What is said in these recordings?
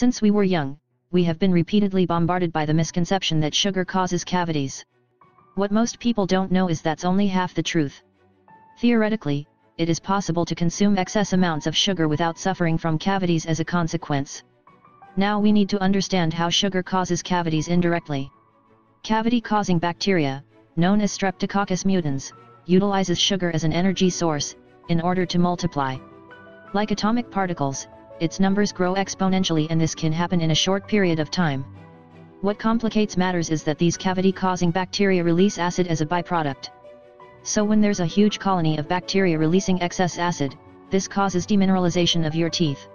Since we were young, we have been repeatedly bombarded by the misconception that sugar causes cavities. What most people don't know is that's only half the truth. Theoretically, it is possible to consume excess amounts of sugar without suffering from cavities as a consequence. Now we need to understand how sugar causes cavities indirectly. Cavity-causing bacteria, known as Streptococcus mutans, utilizes sugar as an energy source, in order to multiply. Like atomic particles, its numbers grow exponentially, and this can happen in a short period of time. What complicates matters is that these cavity-causing bacteria release acid as a byproduct. So when there's a huge colony of bacteria releasing excess acid, this causes demineralization of your teeth.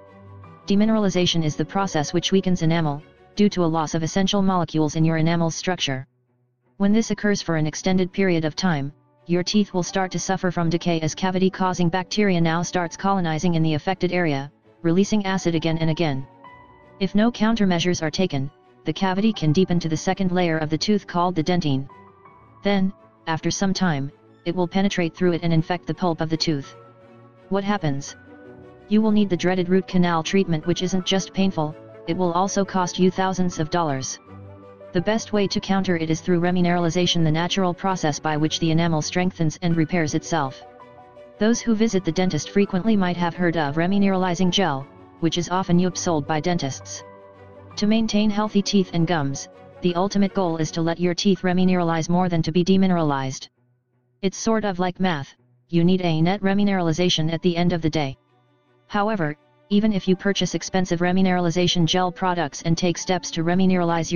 Demineralization is the process which weakens enamel, due to a loss of essential molecules in your enamel's structure. When this occurs for an extended period of time, your teeth will start to suffer from decay as cavity-causing bacteria now starts colonizing in the affected area, releasing acid again and again. If no countermeasures are taken, the cavity can deepen to the second layer of the tooth called the dentine. Then, after some time, it will penetrate through it and infect the pulp of the tooth. What happens? You will need the dreaded root canal treatment, which isn't just painful, it will also cost you thousands of dollars. The best way to counter it is through remineralization, the natural process by which the enamel strengthens and repairs itself. Those who visit the dentist frequently might have heard of remineralizing gel, which is often upsold by dentists. To maintain healthy teeth and gums, the ultimate goal is to let your teeth remineralize more than to be demineralized. It's sort of like math, you need a net remineralization at the end of the day. However, even if you purchase expensive remineralization gel products and take steps to remineralize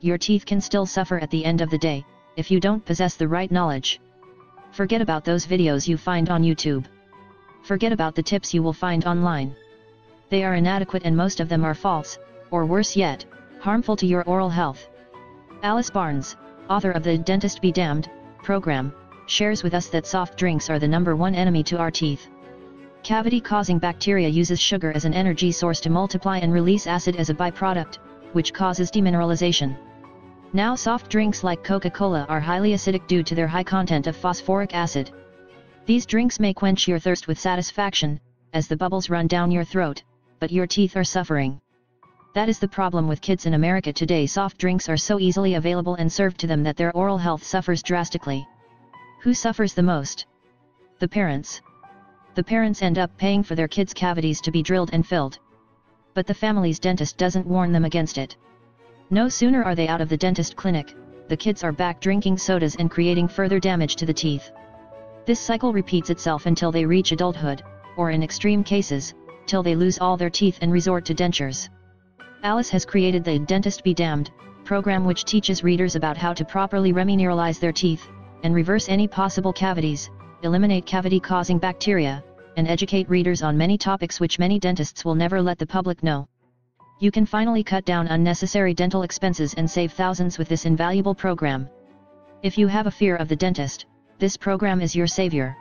your teeth can still suffer at the end of the day, if you don't possess the right knowledge. Forget about those videos you find on YouTube. Forget about the tips you will find online. They are inadequate and most of them are false, or worse yet, harmful to your oral health. Alice Barnes, author of the Dentist Be Damned program, shares with us that soft drinks are the #1 enemy to our teeth. Cavity-causing bacteria uses sugar as an energy source to multiply and release acid as a byproduct, which causes demineralization. Now soft drinks like Coca-Cola are highly acidic due to their high content of phosphoric acid. These drinks may quench your thirst with satisfaction, as the bubbles run down your throat, but your teeth are suffering. That is the problem with kids in America today. Soft drinks are so easily available and served to them that their oral health suffers drastically. Who suffers the most? The parents. The parents end up paying for their kids' cavities to be drilled and filled. But the family's dentist doesn't warn them against it. No sooner are they out of the dentist clinic, the kids are back drinking sodas and creating further damage to the teeth. This cycle repeats itself until they reach adulthood, or in extreme cases, till they lose all their teeth and resort to dentures. Alice has created the Dentist Be Damned program, which teaches readers about how to properly remineralize their teeth, and reverse any possible cavities, eliminate cavity-causing bacteria, and educate readers on many topics which many dentists will never let the public know. You can finally cut down unnecessary dental expenses and save thousands with this invaluable program. If you have a fear of the dentist, this program is your savior.